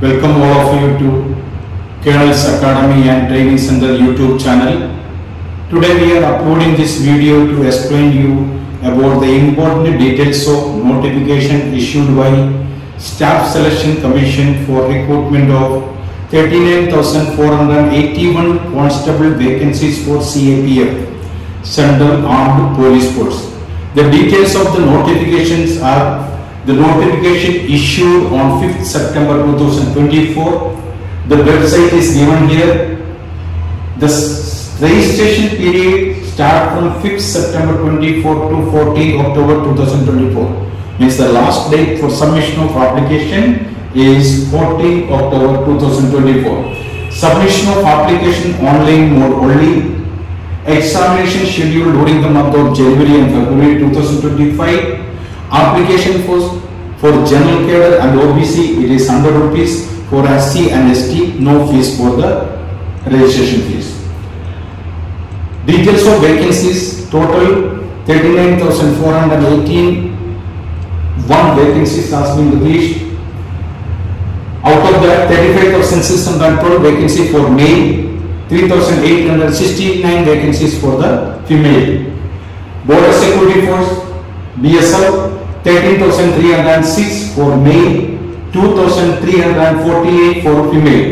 Welcome all of you to Colonel's Academy and Training Center YouTube channel. Today we are uploading this video to explain you about the important details of notification issued by Staff Selection Commission for recruitment of 39,481 constable vacancies for CAPF, Central Armed Police Force. The details of the notifications are: the notification issued on 5th September 2024. The website is given here. The registration period starts from 5th September 24 to 14th October 2024. Means the last date for submission of application is 14th October 2024. Submission of application online mode only. Examination scheduled during the month of January and February 2025. Application for general cadre and OBC it is 100 rupees, for SC and ST no fees for the registration fees. Details of vacancies: total 39,418, one vacancies has been released. Out of that, 35,612 vacancy for male, 3,869 vacancies for the female. Border Security Force BSF 13,306 for male, 2,348 for female.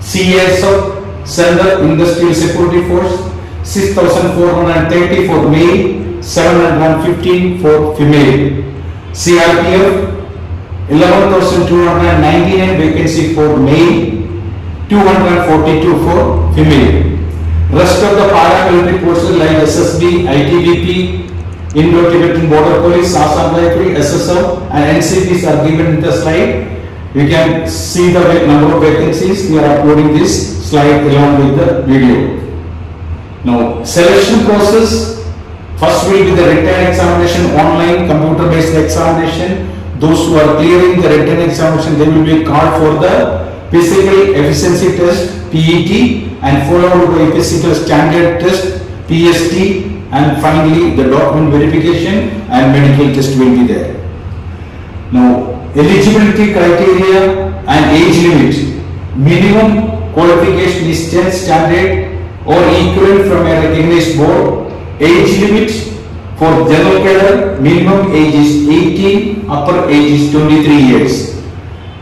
CISF Central Industrial Security Force 6,430 for male, 715 for female. CRPF 11,299 vacancy for male, 242 for female. Rest of the paramilitary forces like SSB, ITBP, Indo-Tibetan Border Police, SSR and NCPS are given in the slide. You can see the number of vacancies. We are uploading this slide along with the video. Now, selection process: first will be the written examination, online computer based examination. Those who are clearing the written examination, they will be called for the physical efficiency test PET and followed by physical standard test PST. And finally, the document verification and medical test will be there. Now, eligibility criteria and age limit: minimum qualification is 10th standard or equivalent from a recognized board. Age limit for general cadre: minimum age is 18, upper age is 23 years.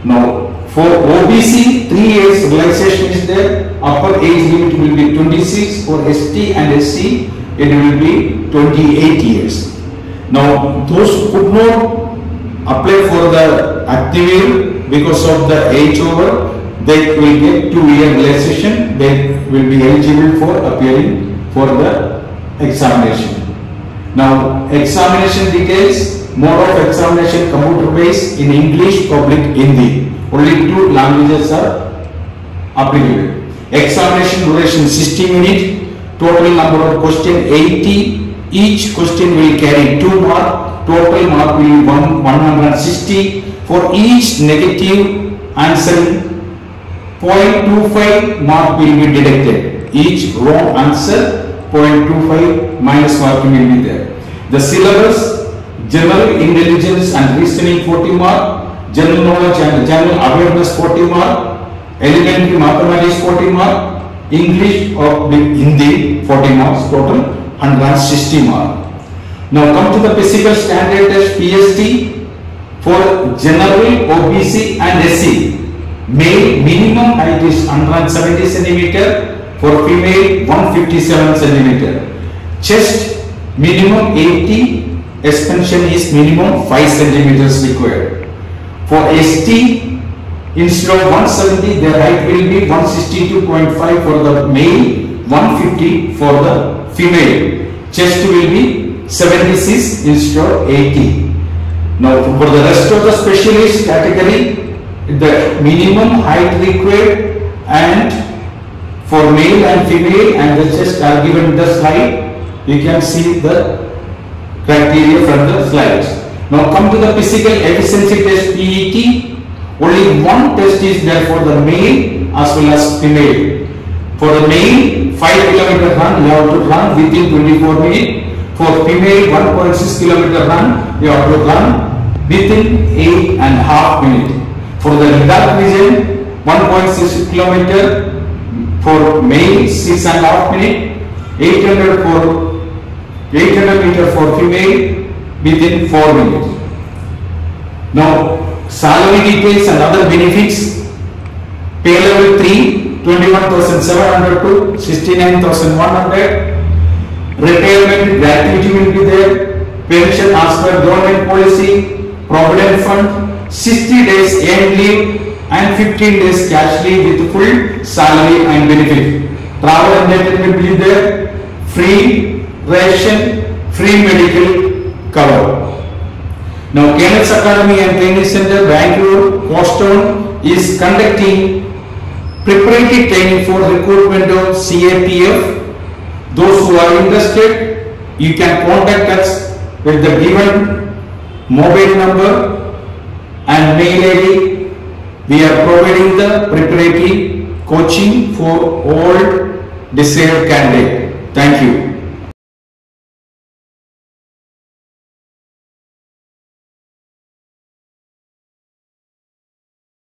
Now, for OBC, 3 years relaxation is there. Upper age limit will be 26. For ST and SC, it will be 28 years. Now, those could not apply for the active because of the age over, they will get 2-year relaxation. They will be eligible for appearing for the examination. Now, examination details: mode of examination computer based in English, public, Hindi. Only 2 languages are applicable. Examination duration 60 minutes. Total number of question 80. Each question will carry 2 mark. Total mark will be 160. For each negative answer, 0.25 mark will be deducted. Each wrong answer, 0.25 minus mark will be there. The syllabus: general intelligence and reasoning 40 mark, general knowledge and general awareness 40 mark, elementary mathematics 40 mark, English or Hindi 40 marks, total 160 mark. Now come to the physical standard test PST for general, OBC and SC. Male, minimum height is 170 cm, for female 157 cm. Chest minimum 80, expansion is minimum 5 cm required. For ST, instead of 170, their height will be 162.5 for the male, 150 for the female. Chest will be 76 instead of 80. Now, for the rest of the specialist category, the minimum height required and for male and female and the chest are given in the slide. You can see the criteria from the slides. Now, come to the physical efficiency test PET. Only 1 test is there for the male as well as female. For the male, 5 km run you have to run within 24 minutes. For female, 1.6 km run you have to run within 8.5 minutes. For the Ladakh region, 1.6 kilometer for male, 6.5 minutes, 800 meter for female within 4 minutes. Now, salary details and other benefits. Pay level 3, 21,700 to 69,100. Retirement gratuity will be there. Pension as per government policy. Provident fund, 60 days annual leave and 15 days cash leave with full salary and benefit. Travel and entertainment will be there. Free ration, free medical cover. Now, Colonel's Academy and Training Center, Bangalore, Boston is conducting preparatory training for recruitment of CAPF. Those who are interested, you can contact us with the given mobile number and mail ID. We are providing the preparatory coaching for all desired candidates. Thank you.